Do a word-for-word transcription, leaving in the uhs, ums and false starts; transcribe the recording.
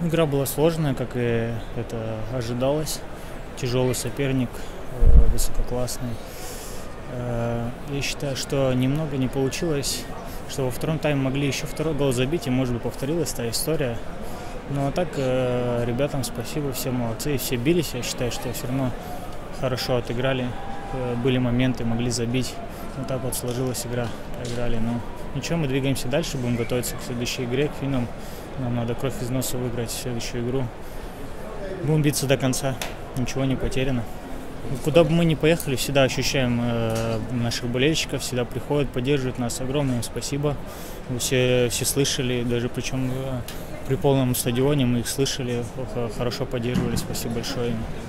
Игра была сложная, как и это ожидалось. Тяжелый соперник, высококлассный. Я считаю, что немного не получилось, что во втором тайме могли еще второй гол забить, и, может быть, повторилась та история. Но а так ребятам спасибо, все молодцы, и все бились. Я считаю, что все равно хорошо отыграли. Были моменты, могли забить. Вот так вот сложилась игра, проиграли. Но ничего, мы двигаемся дальше, будем готовиться к следующей игре, к финам. Нам надо кровь из носа выиграть следующую игру. Будем биться до конца, ничего не потеряно. Куда бы мы ни поехали, всегда ощущаем э, наших болельщиков, всегда приходят, поддерживают нас. Огромное им спасибо. Вы все, все слышали, даже причем э, при полном стадионе мы их слышали, хорошо поддерживали. Спасибо большое им.